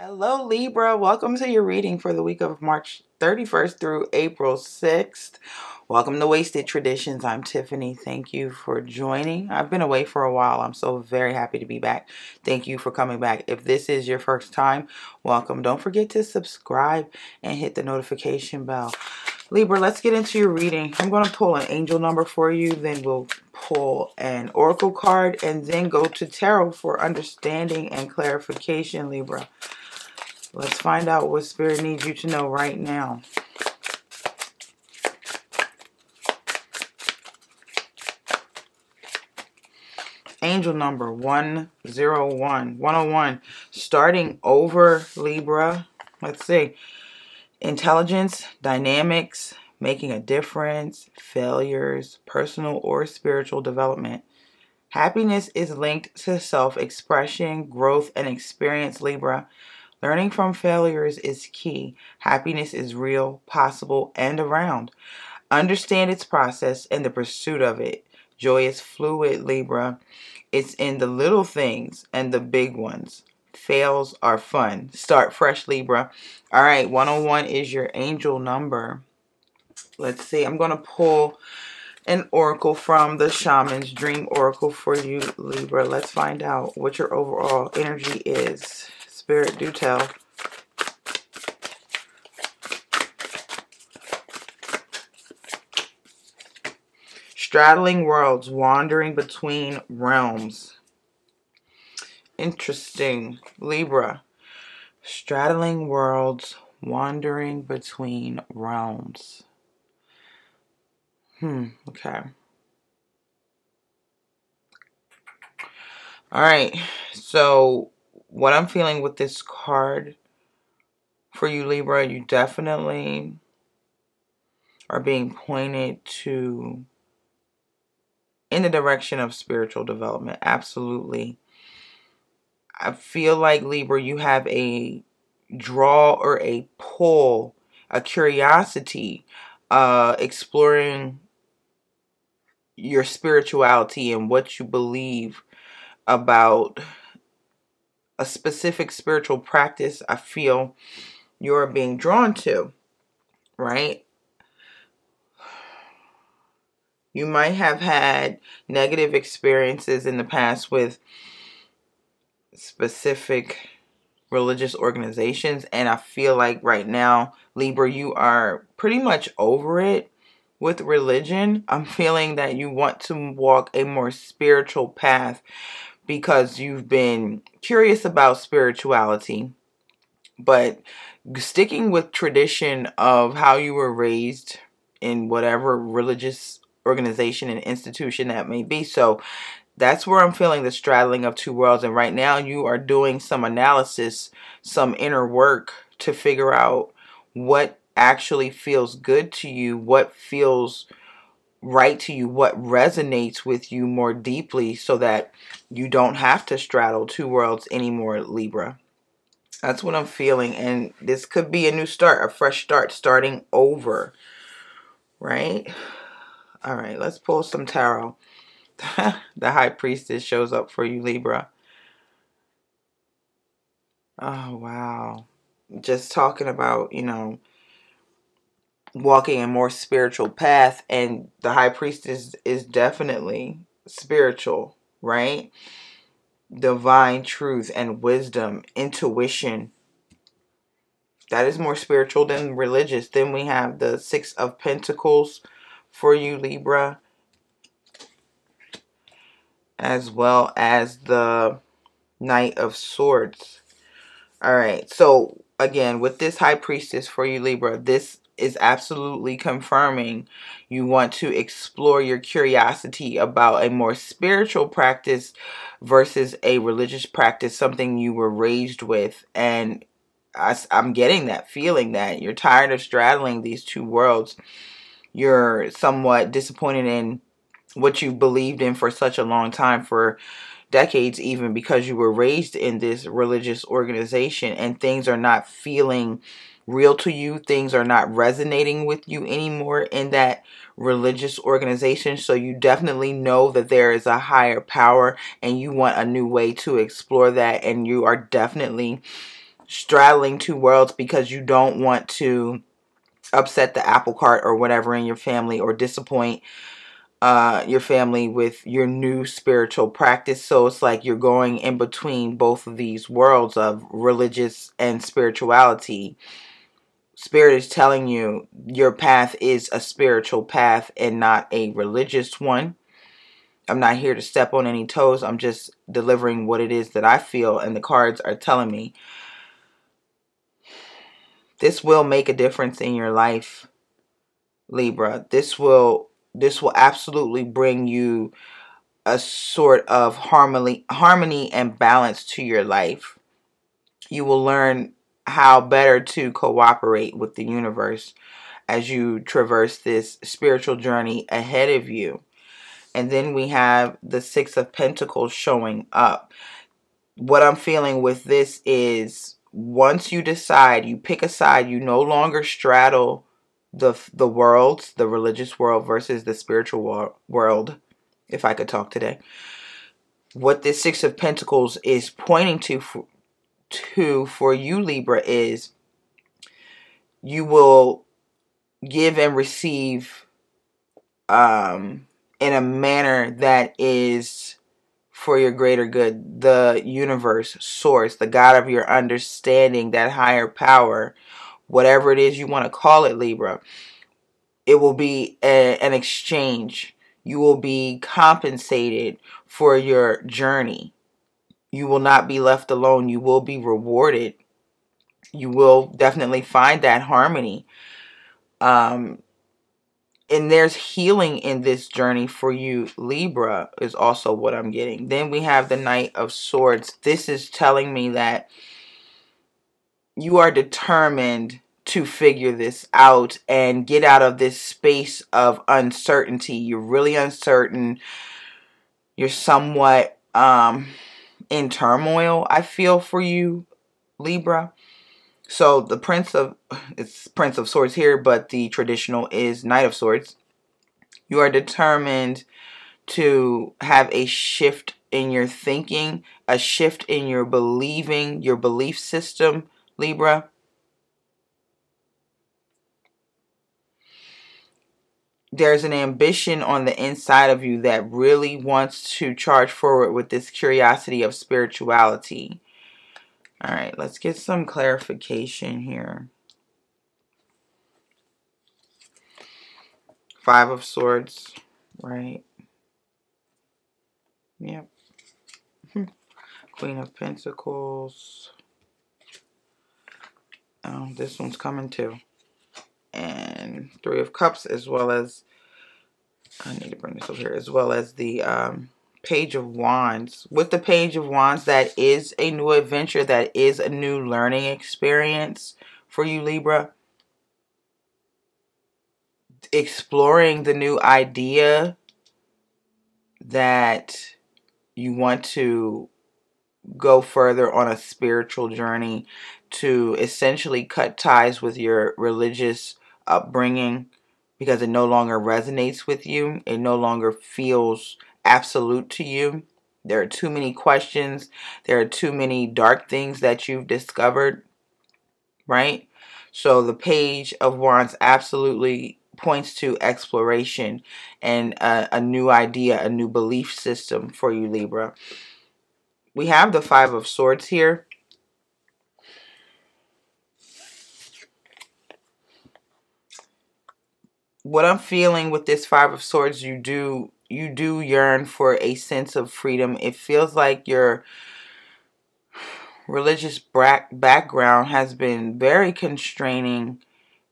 Hello Libra, welcome to your reading for the week of March 31st through April 6th. Welcome to Waisted Traditions. I'm Tiffany. Thank you for joining. I've been away for a while. I'm so very happy to be back. Thank you for coming back. If this is your first time, welcome. Don't forget to subscribe and hit the notification bell. Libra, let's get into your reading. I'm going to pull an angel number for you, then we'll pull an oracle card, and then go to tarot for understanding and clarification, Libra. Let's find out what Spirit needs you to know right now. Angel number 101. 101. Starting over, Libra. Let's see. Intelligence, dynamics, making a difference, failures, personal or spiritual development. Happiness is linked to self-expression, growth, and experience, Libra. Learning from failures is key. Happiness is real, possible, and around. Understand its process and the pursuit of it. Joy is fluid, Libra. It's in the little things and the big ones. Fails are fun. Start fresh, Libra. All right, 101 is your angel number. Let's see. I'm going to pull an oracle from the Shaman's Dream Oracle for you, Libra. Let's find out what your overall energy is. Spirit, do tell. Straddling worlds, wandering between realms. Interesting, Libra. Straddling worlds, wandering between realms. Okay. All right, so what I'm feeling with this card for you, Libra, you definitely are being pointed to in the direction of spiritual development. Absolutely. I feel like, Libra, you have a draw or a pull, a curiosity, exploring your spirituality and what you believe about a specific spiritual practice. I feel you're being drawn to, right? You might have had negative experiences in the past with specific religious organizations, and I feel like right now, Libra, you are pretty much over it with religion. I'm feeling that you want to walk a more spiritual path, because you've been curious about spirituality, but sticking with tradition of how you were raised in whatever religious organization and institution that may be. So that's where I'm feeling the straddling of two worlds. And right now you are doing some analysis, some inner work to figure out what actually feels good to you, what feels right to you, what resonates with you more deeply, so that you don't have to straddle two worlds anymore, Libra. That's what I'm feeling, and this could be a new start, a fresh start, starting over, right? All right, let's pull some tarot. The High Priestess shows up for you, Libra. Oh, wow. Just talking about, you know, walking a more spiritual path, and the High Priestess is definitely spiritual, right? Divine truth and wisdom, intuition. That is more spiritual than religious. Then we have the Six of Pentacles for you, Libra, as well as the Knight of Swords. All right, so again, with this High Priestess for you, Libra, this is absolutely confirming you want to explore your curiosity about a more spiritual practice versus a religious practice, something you were raised with. And I'm getting that feeling that you're tired of straddling these two worlds. You're somewhat disappointed in what you believed in for such a long time, for decades even, because you were raised in this religious organization, and things are not feeling real to you. Things are not resonating with you anymore in that religious organization. So you definitely know that there is a higher power, and you want a new way to explore that, and you are definitely straddling two worlds because you don't want to upset the apple cart or whatever in your family, or disappoint your family with your new spiritual practice. So it's like you're going in between both of these worlds of religious and spirituality. Spirit is telling you your path is a spiritual path and not a religious one. I'm not here to step on any toes. I'm just delivering what it is that I feel, and the cards are telling me this will make a difference in your life, Libra. This will absolutely bring you a sort of harmony and balance to your life. You will learn how better to cooperate with the universe as you traverse this spiritual journey ahead of you. And then we have the Six of Pentacles showing up. What I'm feeling with this is, once you decide, you pick a side, you no longer straddle the worlds, the religious world versus the spiritual world, if I could talk today. What this Six of Pentacles is pointing for you, Libra, is you will give and receive in a manner that is for your greater good. The universe, source, the God of your understanding, that higher power, whatever it is you want to call it, Libra, it will be an exchange. You will be compensated for your journey. You will not be left alone. You will be rewarded. You will definitely find that harmony. And there's healing in this journey for you, Libra, is also what I'm getting. Then we have the Knight of Swords. This is telling me that you are determined to figure this out and get out of this space of uncertainty. You're really uncertain. You're somewhat in turmoil, I feel, for you, Libra. So the Prince of Swords here, but the traditional is Knight of Swords. You are determined to have a shift in your thinking, a shift in your believing, your belief system, Libra. There's an ambition on the inside of you that really wants to charge forward with this curiosity of spirituality. All right, let's get some clarification here. Five of Swords, right? Yep. Queen of Pentacles. Oh, this one's coming too. And Three of Cups, as well as, I need to bring this over here, as well as the Page of Wands. With the Page of Wands, that is a new adventure. That is a new learning experience for you, Libra. Exploring the new idea that you want to go further on a spiritual journey to essentially cut ties with your religious upbringing, because it no longer resonates with you. It no longer feels absolute to you. There are too many questions. There are too many dark things that you've discovered, right? So the Page of Wands absolutely points to exploration and a new idea, a new belief system for you, Libra. We have the Five of Swords here. What I'm feeling with this Five of Swords, you do yearn for a sense of freedom. It feels like your religious background has been very constraining,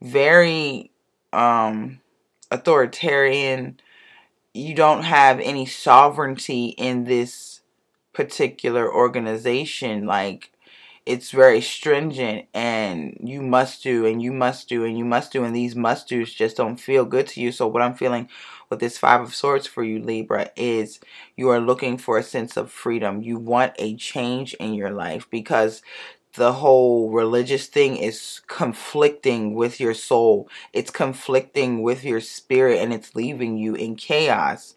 very authoritarian. You don't have any sovereignty in this particular organization. Like, it's very stringent, and you must do, and you must do, and you must do, and these must do's just don't feel good to you. So what I'm feeling with this Five of Swords for you, Libra, is you are looking for a sense of freedom. You want a change in your life because the whole religious thing is conflicting with your soul. It's conflicting with your spirit, and it's leaving you in chaos.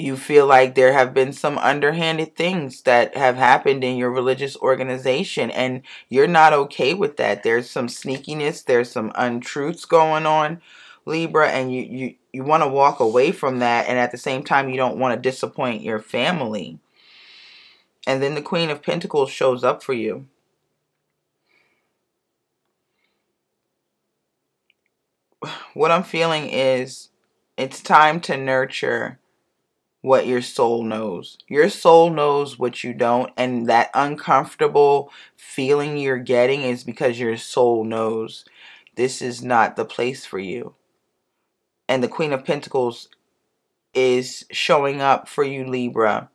You feel like there have been some underhanded things that have happened in your religious organization, and you're not okay with that. There's some sneakiness. There's some untruths going on, Libra, and you want to walk away from that, and at the same time, you don't want to disappoint your family. And then the Queen of Pentacles shows up for you. What I'm feeling is it's time to nurture what your soul knows. Your soul knows what you don't, and that uncomfortable feeling you're getting is because your soul knows this is not the place for you. And the Queen of Pentacles is showing up for you, Libra,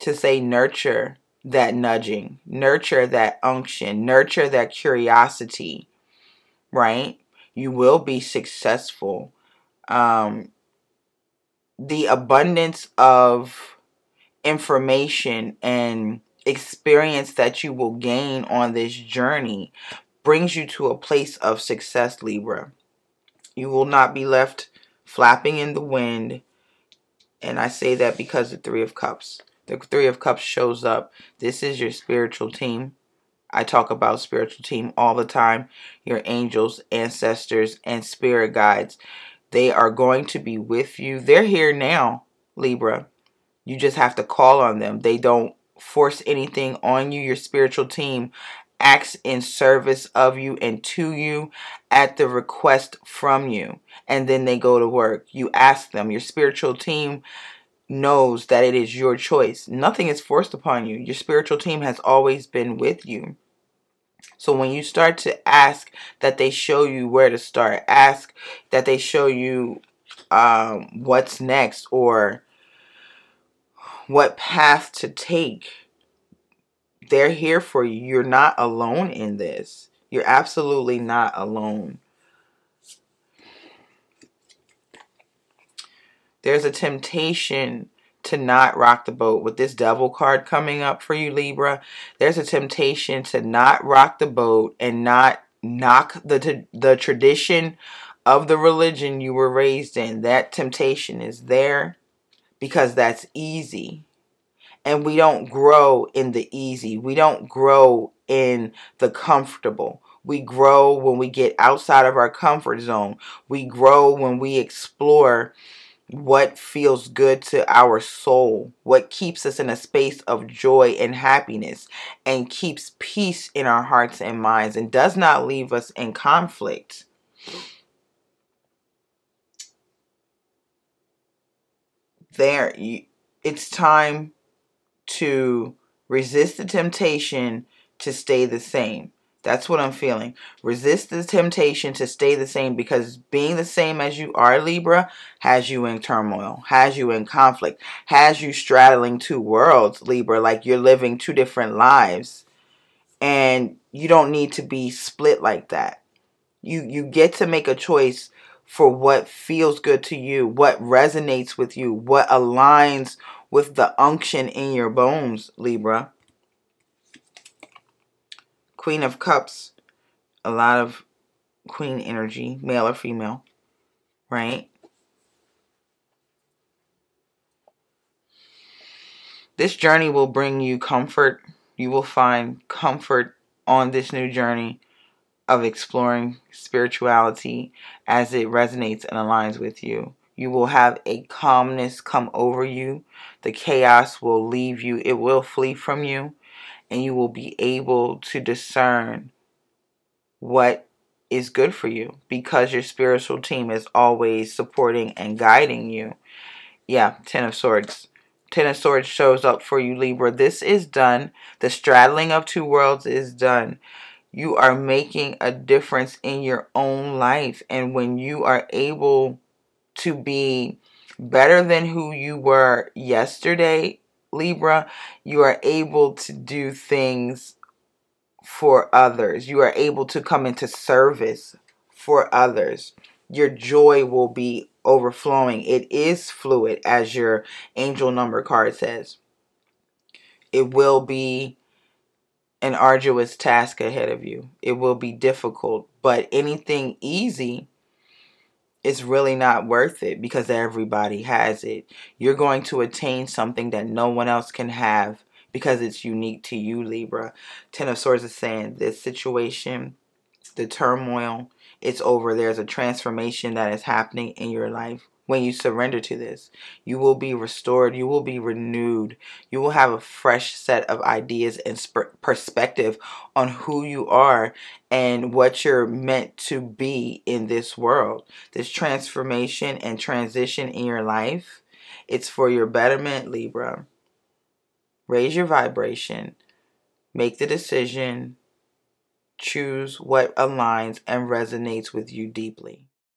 to say nurture that nudging, nurture that unction, nurture that curiosity, right? You will be successful. The abundance of information and experience that you will gain on this journey brings you to a place of success, Libra. You will not be left flapping in the wind. And I say that because the Three of Cups. The Three of Cups shows up. This is your spiritual team. I talk about spiritual team all the time. Your angels, ancestors, and spirit guides. They are going to be with you. They're here now, Libra. You just have to call on them. They don't force anything on you. Your spiritual team acts in service of you and to you at the request from you. And then they go to work. You ask them. Your spiritual team knows that it is your choice. Nothing is forced upon you. Your spiritual team has always been with you. So when you start to ask that they show you where to start, ask that they show you what's next or what path to take, they're here for you. You're not alone in this. You're absolutely not alone. There's a temptation to not rock the boat. With this Devil card coming up for you, Libra, there's a temptation to not rock the boat and not knock the tradition of the religion you were raised in. That temptation is there because that's easy. And we don't grow in the easy. We don't grow in the comfortable. We grow when we get outside of our comfort zone. We grow when we explore what feels good to our soul, what keeps us in a space of joy and happiness and keeps peace in our hearts and minds and does not leave us in conflict. It's time to resist the temptation to stay the same. That's what I'm feeling. Resist the temptation to stay the same, because being the same as you are, Libra, has you in turmoil, has you in conflict, has you straddling two worlds, Libra, like you're living two different lives. And you don't need to be split like that. You get to make a choice for what feels good to you, what resonates with you, what aligns with the unction in your bones, Libra. Queen of Cups, a lot of queen energy, male or female, right? This journey will bring you comfort. You will find comfort on this new journey of exploring spirituality as it resonates and aligns with you. You will have a calmness come over you. The chaos will leave you. It will flee from you. And you will be able to discern what is good for you because your spiritual team is always supporting and guiding you. Yeah, Ten of Swords. Ten of Swords shows up for you, Libra. This is done. The straddling of two worlds is done. You are making a difference in your own life. And when you are able to be better than who you were yesterday, Libra, you are able to do things for others. You are able to come into service for others. Your joy will be overflowing. It is fluid, as your angel number card says. It will be an arduous task ahead of you. It will be difficult, but anything easy it's really not worth it because everybody has it. You're going to attain something that no one else can have because it's unique to you, Libra. Ten of Swords is saying this situation, the turmoil, it's over. There's a transformation that is happening in your life. When you surrender to this, you will be restored. You will be renewed. You will have a fresh set of ideas and perspective on who you are and what you're meant to be in this world. This transformation and transition in your life, it's for your betterment, Libra. Raise your vibration. Make the decision. Choose what aligns and resonates with you deeply.